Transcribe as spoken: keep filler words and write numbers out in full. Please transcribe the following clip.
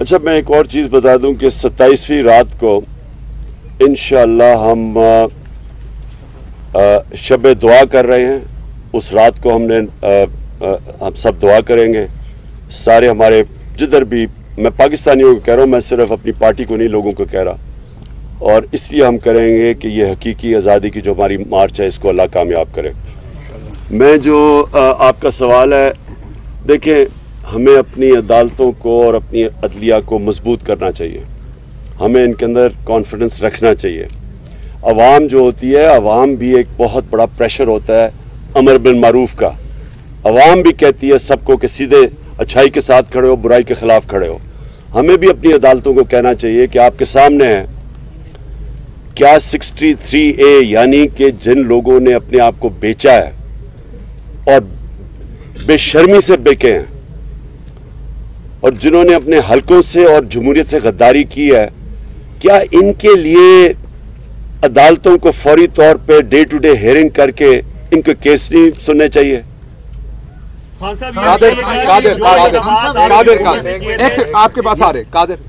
अच्छा, मैं एक और चीज़ बता दूं कि सत्ताईसवीं रात को इंशाअल्लाह हम शब दुआ कर रहे हैं। उस रात को हमने आ, आ, हम सब दुआ करेंगे। सारे हमारे जिधर भी, मैं पाकिस्तानियों को कह रहा हूँ, मैं सिर्फ अपनी पार्टी को नहीं लोगों को कह रहा, और इसलिए हम करेंगे कि ये हकीकी आज़ादी की जो हमारी मार्च है इसको अल्लाह कामयाब करे। मैं जो आ, आपका सवाल है, देखें, हमें अपनी अदालतों को और अपनी अदलिया को मजबूत करना चाहिए, हमें इनके अंदर कॉन्फिडेंस रखना चाहिए। अवाम जो होती है, अवाम भी एक बहुत बड़ा प्रेशर होता है अमर बिल मारूफ का। अवाम भी कहती है सबको कि सीधे अच्छाई के साथ खड़े हो, बुराई के ख़िलाफ़ खड़े हो। हमें भी अपनी अदालतों को कहना चाहिए कि आपके सामने है क्या तिरेसठ ए, यानी कि जिन लोगों ने अपने आप को बेचा है और बेशर्मी से बेके हैं और जिन्होंने अपने हलकों से और जमहूरियत से गद्दारी की है, क्या इनके लिए अदालतों को फौरी तौर पे डे टू डे हेयरिंग करके इनके केस नहीं सुनने चाहिए? कादिर, कादिर, कादिर, कादिर, कादिर, कादिर, आपके पास आ रहे कादिर।